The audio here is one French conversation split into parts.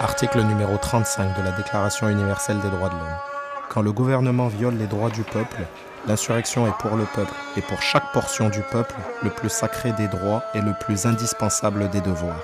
Article numéro 35 de la Déclaration universelle des droits de l'homme. Quand le gouvernement viole les droits du peuple, l'insurrection est pour le peuple et pour chaque portion du peuple le plus sacré des droits et le plus indispensable des devoirs.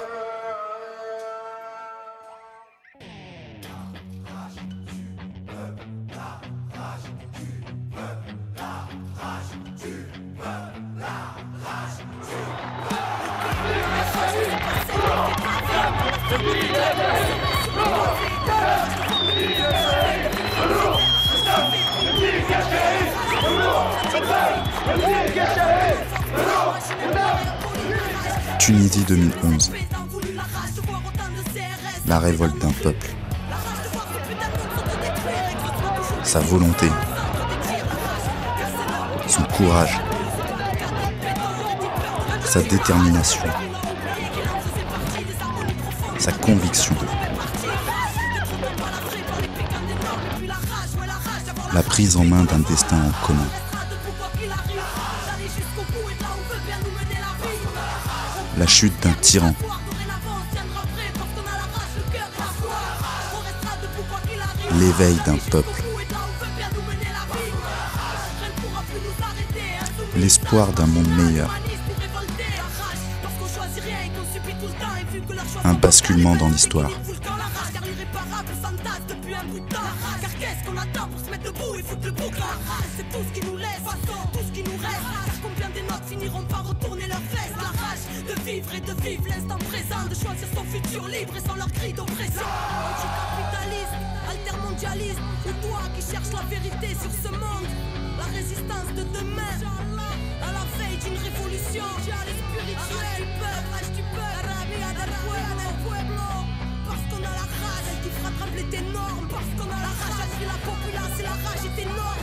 Tunisie 2011. La révolte d'un peuple. Sa volonté. Son courage. Sa détermination. Sa conviction. La prise en main d'un destin en commun. La chute d'un tyran. L'éveil d'un peuple. L'espoir d'un monde meilleur. Un basculement dans l'histoire. Parce qu'on a la rage, la populace et la rage est énorme.